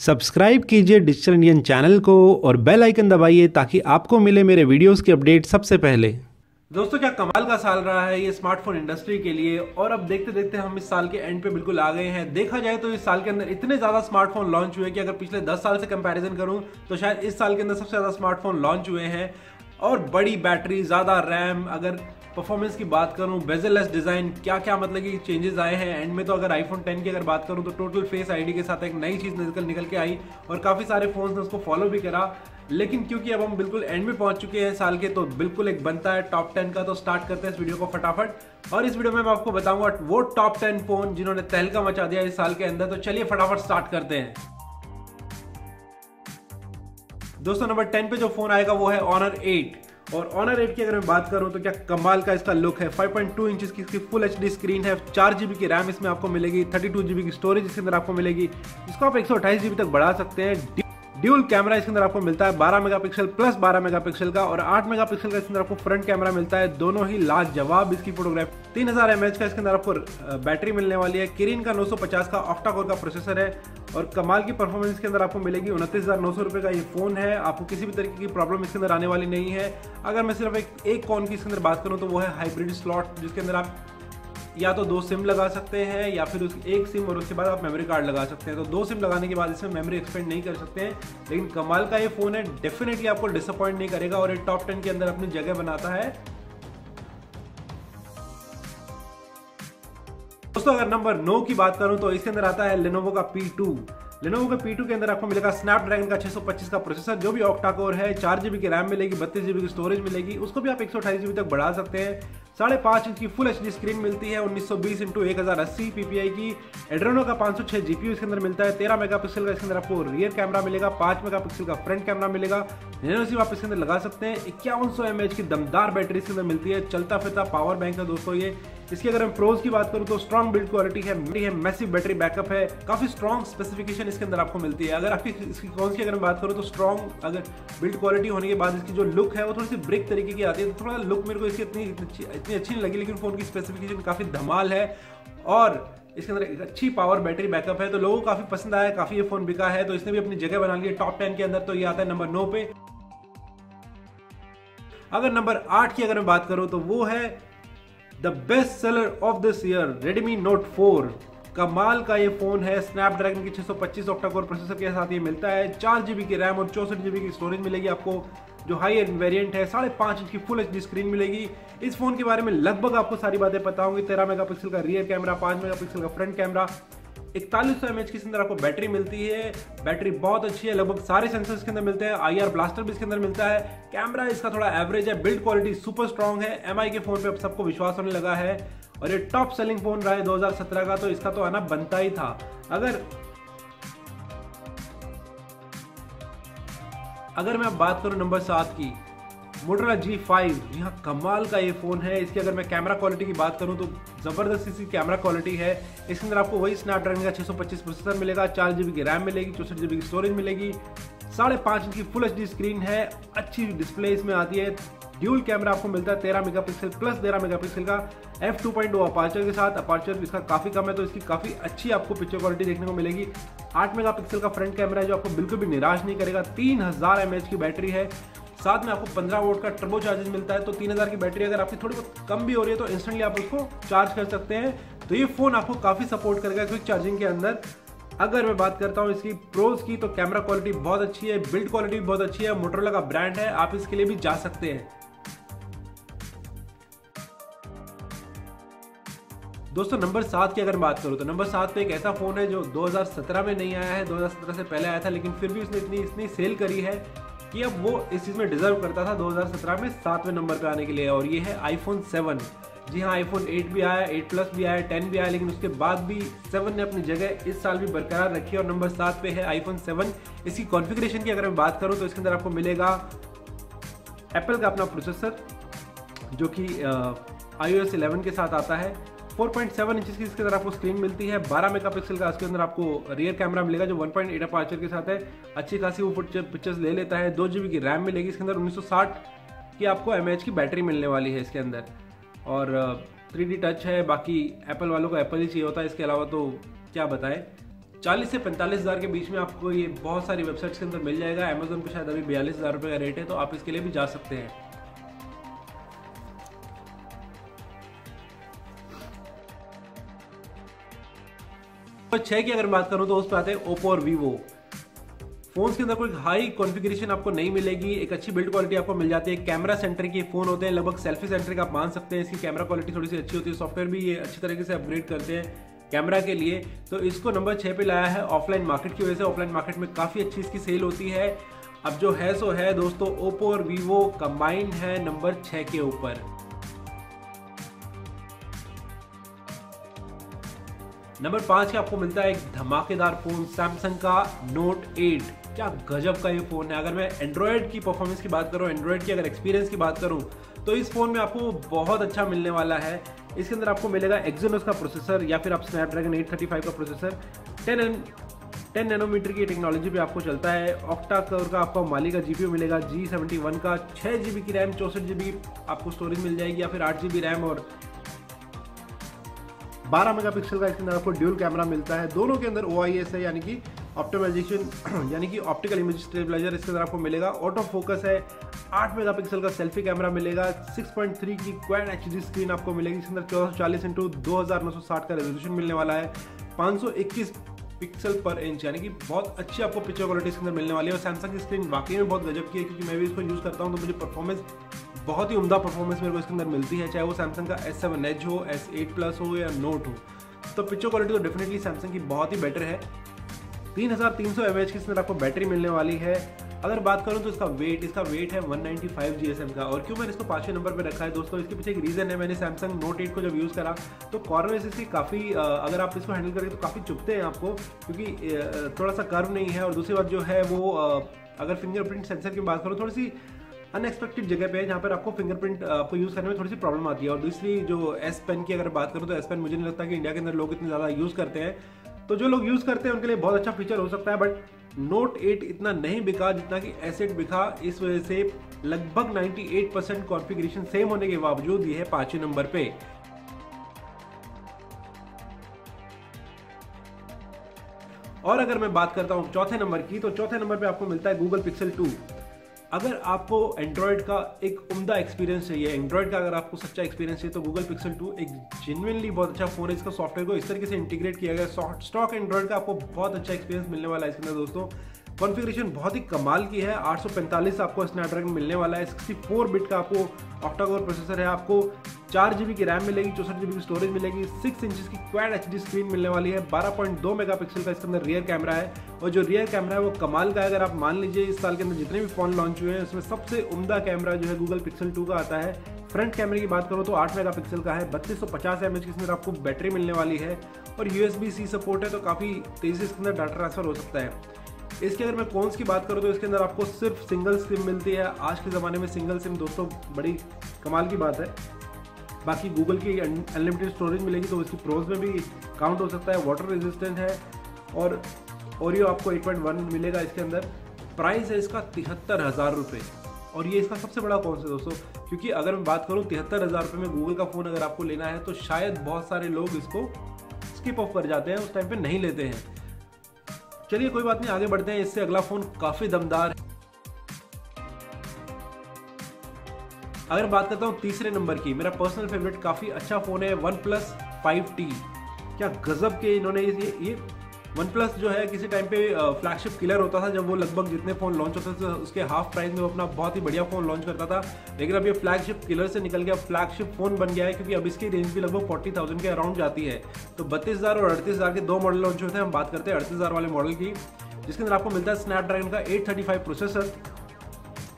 Subscribe कीजिए digital Indian channel को और बेल आइकन दबाइए ताकि आपको मिले मेरे वीडियोस की अपडेट सबसे पहले। दोस्तों, क्या कमाल का साल रहा है ये स्मार्टफोन इंडस्ट्री के लिए। और अब देखते देखते हम इस साल के एंड पे बिल्कुल आ गए हैं। देखा जाए तो इस साल के अंदर इतने ज़्यादा स्मार्टफोन लॉन्च हुए कि अगर पिछले 10 साल से कंपैरिजन करूं तो शायद इस साल के अंदर सबसे ज़्यादा स्मार्टफोन लॉन्च हुए हैं। और बड़ी बैटरी, ज़्यादा रैम, अगर परफॉर्मेंस की बात करूं, बेजललेस डिज़ाइन, क्या क्या मतलब कि चेंजेस आए हैं एंड में। तो अगर आईफोन 10 की अगर बात करूं तो टोटल फेस आईडी के साथ एक नई चीज़ निकल के आई और काफ़ी सारे फोन्स ने उसको फॉलो भी करा। लेकिन क्योंकि अब हम बिल्कुल एंड में पहुंच चुके हैं साल के, तो बिल्कुल एक बनता है टॉप 10 का। तो स्टार्ट करते हैं इस वीडियो को फटाफट। और इस वीडियो में मैं आपको बताऊँगा वो टॉप 10 फ़ोन जिन्होंने तहलका मचा दिया इस साल के अंदर। तो चलिए फटाफट स्टार्ट करते हैं। दोस्तों, नंबर 10 पे जो फ़ोन आएगा वो है Honor 8। और Honor 8 की अगर मैं बात करूं तो क्या कमाल का इसका लुक है। 5.2 इंच की इसकी फुल एचडी स्क्रीन है। 4 GB की रैम इसमें आपको मिलेगी। 32 GB की स्टोरेज इसके अंदर आपको मिलेगी। इसको आप 128 GB तक बढ़ा सकते हैं। ड्यूल कैमरा इसके अंदर आपको मिलता है 12 मेगापिक्सल प्लस 12 मेगापिक्सल का और 8 मेगापिक्सल का इसके अंदर आपको फ्रंट कैमरा मिलता है। दोनों ही लाजवाब इसकी फोटोग्राफी। 3000 mAh का इसके अंदर आपको बैटरी मिलने वाली है। किरीन का 950 का ऑक्टा कोर का प्रोसेसर है और कमाल की परफॉर्मेंस के अंदर आपको मिलेगी। 29,900 रुपये का ये फ़ोन है। आपको किसी भी तरीके की प्रॉब्लम इसके अंदर आने वाली नहीं है। अगर मैं सिर्फ एक कॉन की इसके अंदर बात करूँ तो वो है हाइब्रिड स्लॉट, जिसके अंदर आप या तो 2 SIM लगा सकते हैं या फिर उस एक SIM और उसके बाद आप मेमोरी कार्ड लगा सकते हैं। तो 2 SIM लगाने के बाद इसमें मेमोरी एक्सपेंड नहीं कर सकते हैं। लेकिन कमाल का ये फ़ोन है, डेफिनेटली आपको डिसअपॉइंट नहीं करेगा और ये टॉप 10 के अंदर अपनी जगह बनाता है। दोस्तों, अगर नंबर 9 की बात करूं तो इसके अंदर आता है Lenovo का P2। Lenovo के P2 के अंदर आपको मिलेगा स्नैपड्रैगन का 625 का प्रोसेसर जो भी ऑक्टा कोर है। 4 GB की रैम मिलेगी, 32 GB की स्टोरेज मिलेगी। उसको भी आप 128 GB तक बढ़ा सकते हैं। 5.5 इंच की फुल एचडी स्क्रीन मिलती है। 1920x1080 ppi की। एड्रेनो का 506 GPU इसके अंदर मिलता है। 13 मेगापिक्सल का इसके अंदर आपको रियर कैमरा मिलेगा। 5 मेगापिक्सल का फ्रंट कैमरा मिलेगा। नैनो सिम आप इसके अंदर लगा सकते हैं। 5100 mAh की दमदार बैटरी इसके अंदर मिलती है। चलता फिरता पावर बैंक है दोस्तों ये। इसकी अगर मैं प्रोज की बात करूँ तो स्ट्रॉन्ग बिल्ड क्वालिटी है, मैसिव बैटरी बैकअप है, काफ़ी स्ट्रॉन्ग स्पेसिफिकेशन इसके अंदर आपको मिलती है। अगर आपकी इसकी कौन सी अगर मैं बात करूँ तो स्ट्रॉन्ग अगर बिल्ड क्वालिटी होने के बाद इसकी जो लुक है वो थोड़ी सी ब्रिक तरीके की आती है। तो थोड़ा लुक मेरे को इसकी इतनी अच्छी नहीं लगी, लेकिन फ़ोन की स्पेसिफिकेशन काफ़ी धमाल है और इसके अंदर एक अच्छी पावर बैटरी बैकअप है। तो लोगों को काफ़ी पसंद आया, काफ़ी ये फ़ोन बिका है, तो इसने भी अपनी जगह बना ली है टॉप 10 के अंदर। तो ये आता है नंबर 9 पे। अगर नंबर 8 की अगर मैं बात करूँ तो वो है the best seller of this year Redmi Note 4। कमाल का ये फ़ोन है। स्नैपड्रैगन की 625 ऑक्टा कोर प्रोसेसर के साथ ये मिलता है। 4 GB की रैम और 64 GB की स्टोरेज मिलेगी आपको, जो हाई एंड वेरिएंट है। 5.5 इंच की फुल एचडी स्क्रीन मिलेगी। इस फ़ोन के बारे में लगभग आपको सारी बातें पता होंगी। 13 मेगापिक्सल का रियर कैमरा, 5 मेगापिक्सल का फ्रंट कैमरा। 4100 mAh के अंदर आपको बैटरी मिलती है। बैटरी बहुत अच्छी है, लगभग सारे सेंसर्स के अंदर मिलते हैं। IR ब्लास्टर भी इसके अंदर मिलता है। कैमरा इसका थोड़ा एवरेज है। बिल्ड क्वालिटी सुपर स्ट्रांग है। MI के फ़ोन पे अब सबको विश्वास होने लगा है और ये टॉप सेलिंग फ़ोन रहा है 2017 का, तो इसका तो आना बनता ही था। अगर मैं अब बात करूँ नंबर 7 की, Motorola G5। यहाँ कमाल का ये फ़ोन है। इसकी अगर मैं कैमरा क्वालिटी की बात करूँ तो ज़बरदस्त इसकी कैमरा क्वालिटी है। इसके अंदर आपको वही स्नैपड्रैगन का 625 प्रोसेसर मिलेगा। 4 GB की रैम मिलेगी, 64 GB की स्टोरेज मिलेगी। 5.5 इंच की फुल एचडी स्क्रीन है। अच्छी डिस्प्ले इसमें आती है। ड्यूल कैमरा आपको मिलता है 13 मेगापिक्सल प्लस 13 मेगापिक्सल का f2.2 अपार्चर के साथ। अपार्चर इसका काफ़ी कम है, तो इसकी काफ़ी अच्छी आपको पिक्चर क्वालिटी देखने को मिलेगी। 8 मेगापिक्सल का फ्रंट कैमरा है जो आपको बिल्कुल भी निराश नहीं करेगा। 3000 mAh की बैटरी है। साथ में आपको 15 वोल्ट का टर्बो चार्जर मिलता है। तो 3000 की बैटरी अगर आपकी थोड़ी बहुत कम भी हो रही है तो इंस्टेंटली आप उसको चार्ज कर सकते हैं। तो ये फ़ोन आपको काफ़ी सपोर्ट करेगा क्विक चार्जिंग के अंदर। अगर मैं बात करता हूँ इसकी प्रोज की तो कैमरा क्वालिटी बहुत अच्छी है, बिल्ड क्वालिटी भी बहुत अच्छी है। मोटरोला का ब्रांड है, आप इसके लिए भी जा सकते हैं। दोस्तों, नंबर 7 की अगर बात करूँ तो नंबर 7 पे एक ऐसा फ़ोन है जो 2017 में नहीं आया है, 2017 से पहले आया था, लेकिन फिर भी उसने इतनी सेल करी है कि अब वो इस चीज़ में डिजर्व करता था 2017 में 7वें नंबर पर आने के लिए। और ये है iPhone 7। जी हाँ, iPhone 8 भी आया, 8 प्लस भी आया, 10 भी आया, लेकिन उसके बाद भी 7 ने अपनी जगह इस साल भी बरकरार रखी। और नंबर 7 पे है iPhone 7। इसकी कॉन्फ़िगरेशन की अगर मैं बात करूँ तो इसके अंदर आपको मिलेगा एप्पल का अपना प्रोसेसर जो कि iOS 11 के साथ आता है। 4.7 इंच की इसके अंदर आपको स्क्रीन मिलती है। 12 मेगापिक्सल का इसके अंदर आपको रियर कैमरा मिलेगा जो 1.8 अपार्चर के साथ है। अच्छी खासी वो पिक्चर्स ले लेता है। 2 GB की रैम मिलेगी इसके अंदर। 1960 की आपको mAh की बैटरी मिलने वाली है इसके अंदर। और 3D टच है, बाकी एप्पल वालों को एप्पल ही चाहिए होता है, इसके अलावा तो क्या बताएं। 40 से 45,000 के बीच में आपको ये बहुत सारी वेबसाइट्स के अंदर मिल जाएगा। अमेजोन पे शायद अभी 42,000 रुपये का रेट है, तो आप इसके लिए भी जा सकते हैं। नंबर 6 की अगर बात करूँ तो उस पर आते हैं ओप्पो और वीवो। फोन्स के अंदर कोई हाई कॉन्फ़िगरेशन आपको नहीं मिलेगी, एक अच्छी बिल्ड क्वालिटी आपको मिल जाती है। कैमरा सेंटर के फ़ोन होते हैं, लगभग सेल्फी सेंटर का आप मान सकते हैं। इसकी कैमरा क्वालिटी थोड़ी सी अच्छी होती है, सॉफ्टवेयर भी ये अच्छी तरीके से अपग्रेड करते हैं कैमरा के लिए। तो इसको नंबर 6 पे लाया है ऑफलाइन मार्केट की वजह से। ऑफलाइन मार्केट में काफ़ी अच्छी इसकी सेल होती है। अब जो है सो है दोस्तों, ओप्पो और वीवो कंबाइंड है नंबर 6 के ऊपर। नंबर 5 का आपको मिलता है एक धमाकेदार फोन सैमसंग का नोट 8। क्या गजब का ये फ़ोन है। अगर मैं एंड्रॉयड की परफॉर्मेंस की बात करूँ, एंड्रॉयड की अगर एक्सपीरियंस की बात करूँ, तो इस फ़ोन में आपको बहुत अच्छा मिलने वाला है। इसके अंदर आपको मिलेगा एक्सोनस का प्रोसेसर या फिर आप स्नैपड्रैगन 835 का प्रोसेसर। 10 नैनोमीटर की टेक्नोलॉजी पे आपको चलता है। ऑक्टा कोर का आपको माली का जीपीयू मिलेगा, G71 का। 6 GB की रैम, 64 GB आपको स्टोरेज मिल जाएगी या फिर 8 GB रैम और 12 मेगापिक्सल का इसके अंदर आपको ड्यूल कैमरा मिलता है। दोनों के अंदर OIS है यानी कि ऑप्टिमाइजेशन यानी कि ऑप्टिकल इमेज स्टेबलाइजर इसके अंदर आपको मिलेगा। ऑटो फोकस है, 8 मेगापिक्सल का सेल्फी कैमरा मिलेगा। 6.3 की क्वाड HD स्क्रीन आपको मिलेगी। इसके अंदर 1440x2960 का रेजोल्यूशन मिलने वाला है। 521 पिक्सल पर इंच यानी कि बहुत अच्छी आपको पिक्चर क्वालिटी इसके अंदर मिलने वाली है। और सैमसंग की स्क्रीन वाकई में बहुत गजब की है, क्योंकि मैं भी इसको यूज़ करता हूँ तो मुझे परफॉर्मेंस बहुत ही उम्दा परफॉर्मेंस मेरे को इसके अंदर मिलती है, चाहे वो सैमसंग का S7 Edge हो, S8 प्लस हो या नोट हो। तो पिक्चर क्वालिटी तो डेफिनेटली सैमसंग की बहुत ही बेटर है। 3300 mAh की इसमें आपको बैटरी मिलने वाली है। अगर बात करूं तो इसका वेट है 195 GSM का। और क्यों मैंने इसको 5वें नंबर पे रखा है दोस्तों, इसके पीछे एक रीज़न है। मैंने सैमसंग नोट 8 को जब यूज़ करा तो कॉर्नर्स इसकी काफ़ी, अगर आप इसको हैंडल करेंगे तो काफ़ी चुभते हैं आपको, क्योंकि थोड़ा सा कर्व नहीं है। और दूसरी बात जो है वो अगर फिंगरप्रिंट सेंसर की बात करूँ, थोड़ी सी अनएक्सपेक्टेड जगह पे है जहाँ पर आपको फिंगरप्रिंट आपको यूज़ करने में थोड़ी सी प्रॉब्लम आती है। और दूसरी जो एस पेन की अगर बात करूँ तो एस पेन मुझे नहीं लगता कि इंडिया के अंदर लोग इतने ज़्यादा यूज़ करते हैं, तो जो लोग यूज़ करते हैं उनके लिए बहुत अच्छा फीचर हो सकता है। बट नोट 8 इतना नहीं बिका जितना कि S8 बिका। इस वजह से लगभग 98% कॉन्फ़िगरेशन सेम होने के बावजूद यह है 5वें नंबर पे। और अगर मैं बात करता हूँ 4थे नंबर की, तो 4थे नंबर पे आपको मिलता है गूगल पिक्सल 2। अगर आपको एंड्रॉयड का एक उम्दा एक्सपीरियंस चाहिए, एंड्रॉयड का अगर आपको सच्चा एक्सपीरियंस चाहिए, तो गूगल पिक्सल 2 एक जेन्युइनली बहुत अच्छा फ़ोन है। इसका सॉफ्टवेयर को इस तरीके से इंटीग्रेट किया गया है, स्टॉक एंड्रॉयड का आपको बहुत अच्छा एक्सपीरियंस मिलने वाला है इसके अंदर दोस्तों। कॉन्फ़िगरेशन बहुत ही कमाल की है। 845 आपको स्नैपड्रैगन मिलने वाला है। 64 बिट का आपको ऑक्टा कोर प्रोसेसर है। आपको 4 GB की रैम मिलेगी, 64 GB की स्टोरेज मिलेगी। 6 इंच की क्वाड HD स्क्रीन मिलने वाली है। 12.2 मेगापिक्सल का इसके अंदर रियर कैमरा है। और जो रियर कैमरा है वो कमाल का है। अगर आप मान लीजिए इस साल के अंदर जितने भी फ़ोन लॉन्च हुए हैं उसमें सबसे उम्दा कैमरा जो है गूगल पिक्सल 2 का आता है। फ्रंट कैमरे की बात करो तो 8 मेगापिक्सल का है। 3250 mAh की इसमें आपको बैटरी मिलने वाली है। और USB-C सपोर्ट है, तो काफ़ी तेज़ी से इसके अंदर डाटा ट्रांसफ़र हो सकता है। इसके अगर मैं कॉन्स की बात करूँ तो इसके अंदर आपको सिर्फ सिंगल सिम मिलती है। आज के ज़माने में सिंगल सिम दोस्तों बड़ी कमाल की बात है। बाकी गूगल की अनलिमिटेड स्टोरेज मिलेगी, तो इसकी प्रोज में भी काउंट हो सकता है। वाटर रेजिस्टेंट है और ओरियो आपको 8.1 मिलेगा इसके अंदर। प्राइस है इसका 73,000 रुपये, और ये इसका सबसे बड़ा कॉन्स है दोस्तों, क्योंकि अगर मैं बात करूँ 73,000 रुपये में गूगल का फ़ोन अगर आपको लेना है तो शायद बहुत सारे लोग इसको स्किप ऑफ कर जाते हैं, उस टाइम पर नहीं लेते हैं। चलिए कोई बात नहीं, आगे बढ़ते हैं। इससे अगला फोन काफी दमदार है। अगर बात करता हूँ 3रे नंबर की, मेरा पर्सनल फेवरेट काफी अच्छा फोन है OnePlus 5T। क्या गजब के इन्होंने ये OnePlus जो है किसी टाइम पे फ्लैगशिप किलर होता था, जब वो लगभग जितने फ़ोन लॉन्च होते थे उसके हाफ प्राइस में वो अपना बहुत ही बढ़िया फ़ोन लॉन्च करता था। लेकिन अब ये फ्लैगशिप किलर से निकल गया, फ्लैगशिप फ़ोन बन गया है, क्योंकि अब इसकी रेंज भी लगभग 40,000 के अराउंड जाती है। तो 32,000 और 38,000 के 2 मॉडल लॉन्च हुए थे। हम बात करते हैं 38,000 वाले मॉडल की, जिसके अंदर आपको मिलता है स्नैपड्रैगन का 835 प्रोसेसर।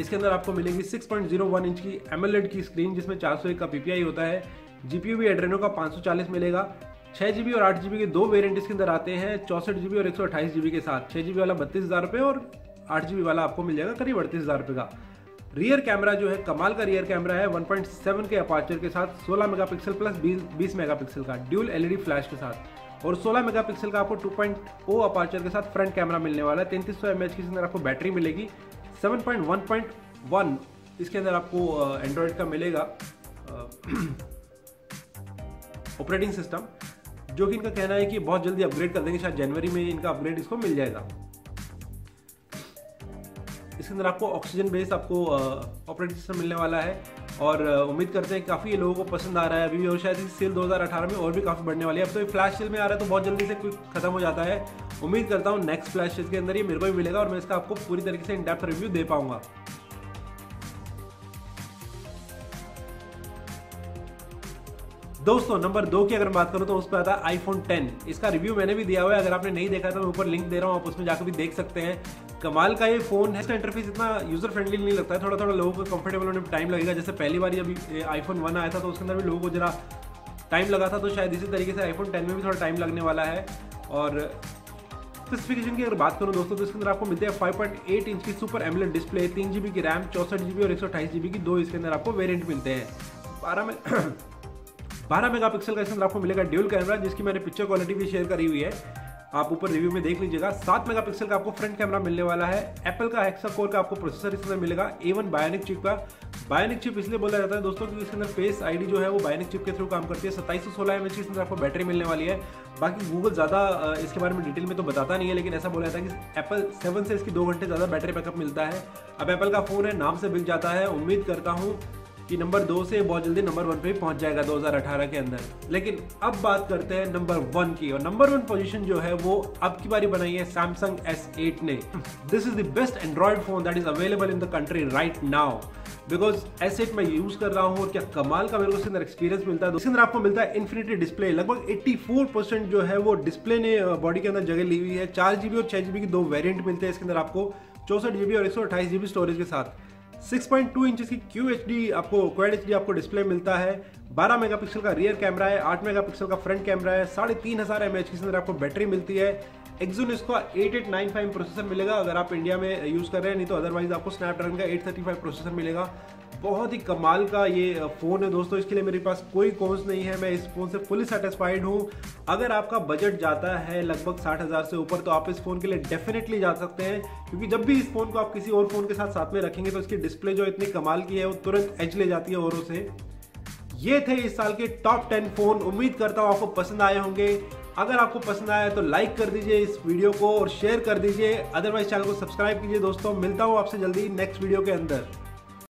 इसके अंदर आपको मिलेगी 6.01 इंच की AMOLED की स्क्रीन, जिसमें 401 का PPI होता है। GPU भी एड्रेनो का 540 मिलेगा। 6 GB और 8 GB के 2 वेरिएंट इसके अंदर आते हैं, 64 GB और 128 GB के साथ। 6 GB वाला 32,000 रुपये और 8 GB वाला आपको मिल जाएगा करीब 38,000 रुपये का। रियर कैमरा जो है कमाल का रियर कैमरा है, 1.7 के अपार्चर के साथ, 16 मेगापिक्सल प्लस 20 मेगापिक्सल का ड्यूल LED फ्लैश के साथ। और 16 मेगापिक्सल का आपको 2.0 अपार्चर के साथ फ्रंट कैमरा मिलने वाला है। 3300 mAh के अंदर आपको बैटरी मिलेगी। 7.1.1 इसके अंदर आपको एंड्रॉयड का मिलेगा ऑपरेटिंग सिस्टम। जो कि इनका कहना है कि बहुत जल्दी अपग्रेड कर देंगे, शायद जनवरी में इनका अपग्रेड इसको मिल जाएगा। इसके अंदर आपको ऑक्सीजन बेस्ड आपको ऑपरेटिंग सिस्टम मिलने वाला है और उम्मीद करते हैं काफ़ी लोगों को पसंद आ रहा है अभी, और शायद इस सेल 2018 में और भी काफ़ी बढ़ने वाली है। अब तो ये फ्लैश सेल में आ रहा है तो बहुत जल्दी से कुछ खत्म हो जाता है। उम्मीद करता हूँ नेक्स्ट फ्लैश सेल के अंदर ये मेरे को भी मिलेगा और मैं इसका आपको पूरी तरीके से इन डेप्थ रिव्यू दे पाऊँगा। दोस्तों नंबर 2 की अगर बात करूं तो उस पर आता है iPhone 10। इसका रिव्यू मैंने भी दिया हुआ है, अगर आपने नहीं देखा तो मैं ऊपर लिंक दे रहा हूं, आप उसमें जाकर भी देख सकते हैं। कमाल का ये फ़ोन है, इसका इंटरफेस इतना यूज़र फ्रेंडली नहीं लगता है, थोड़ा थोड़ा लोगों को कंफर्टेबल होने में टाइम लगेगा। जैसे पहली बार जब iPhone 1 आया था तो उसके अंदर भी लोगों को जरा टाइम लगा था, तो शायद इसी तरीके से iPhone 10 में भी थोड़ा टाइम लगने वाला है। और स्पेसिफिकेशन की अगर बात करूँ दोस्तों तो इसके अंदर आपको मिलते हैं 5.8 इंच की सुपर एमोलेड डिस्प्ले, 3 GB की रैम, 64 GB और 128 GB की दो इसके अंदर आपको वेरियंट मिलते हैं। 12 मेगापिक्सल का इसके अंदर आपको मिलेगा ड्यूल कैमरा, जिसकी मैंने पिक्चर क्वालिटी भी शेयर करी हुई है, आप ऊपर रिव्यू में देख लीजिएगा। 7 मेगापिक्सल का आपको फ्रंट कैमरा मिलने वाला है। एप्पल का हेक्सा कोर का आपको प्रोसेसर इसके अंदर मिलेगा, A1 बायोनिक चिप का। बायोनिक चिप इसलिए बोला जाता है दोस्तों क्योंकि इसके अंदर फेस आईडी जो है वो बायोनिक चिप के थ्रू काम करती है। 2716 mAh की इसके अंदर आपको बैटरी मिलने वाली है। बाकी गूगल ज़्यादा इसके बारे में डिटेल में तो बताता नहीं है, लेकिन ऐसा बोला जाता है कि एप्पल 7 से इसकी 2 घंटे ज़्यादा बैटरी बैकअप मिलता है। अब एप्पल का फ़ोन है, नाम से बिक जाता है। उम्मीद करता हूँ कि नंबर 2 से बहुत जल्दी नंबर 1 पे पहुंच जाएगा 2018 के अंदर। लेकिन अब बात करते हैं नंबर 1 की, और नंबर 1 पोजीशन जो है वो अब की बारी बनाई है सैमसंग S8 ने। This is the best Android phone that is available in the country right now, because S8 मैं यूज कर रहा हूँ और क्या कमाल का मेरे को इसके अंदर एक्सपीरियंस मिलता है। इसके अंदर आपको मिलता है इन्फिनिटी डिस्प्ले, लगभग 84% जो है वो डिस्प्ले ने बॉडी के अंदर जगह ली हुई है। 4 GB और 6 GB की दो वेरियंट मिलते हैं इसके अंदर आपको, 64 GB और 128 GB स्टोरेज के साथ। 6.2 इंच की QHD आपको क्वाड HD आपको डिस्प्ले मिलता है। 12 मेगापिक्सल का रियर कैमरा है, 8 मेगापिक्सल का फ्रंट कैमरा है, 3500 mAh की इसके अंदर आपको बैटरी मिलती है। एक्सोनस का 8895 प्रोसेसर मिलेगा अगर आप इंडिया में यूज़ कर रहे हैं, नहीं तो अदरवाइज आपको स्नैपड्रैगन का 835 प्रोसेसर मिलेगा। बहुत ही कमाल का ये फ़ोन है दोस्तों, इसके लिए मेरे पास कोई कॉन्स नहीं है, मैं इस फ़ोन से फुली सेटिस्फाइड हूँ। अगर आपका बजट जाता है लगभग 60,000 से ऊपर तो आप इस फ़ोन के लिए डेफिनेटली जा सकते हैं, क्योंकि जब भी इस फ़ोन को आप किसी और फ़ोन के साथ साथ में रखेंगे तो इसकी डिस्प्ले जो इतनी कमाल की है वो तुरंत एज ले जाती है औरों से। ये थे इस साल के टॉप 10 फ़ोन, उम्मीद करता हूँ आपको पसंद आए होंगे। अगर आपको पसंद आया तो लाइक कर दीजिए इस वीडियो को और शेयर कर दीजिए, अदरवाइज चैनल को सब्सक्राइब कीजिए। दोस्तों मिलता हूँ आपसे जल्दी नेक्स्ट वीडियो के अंदर।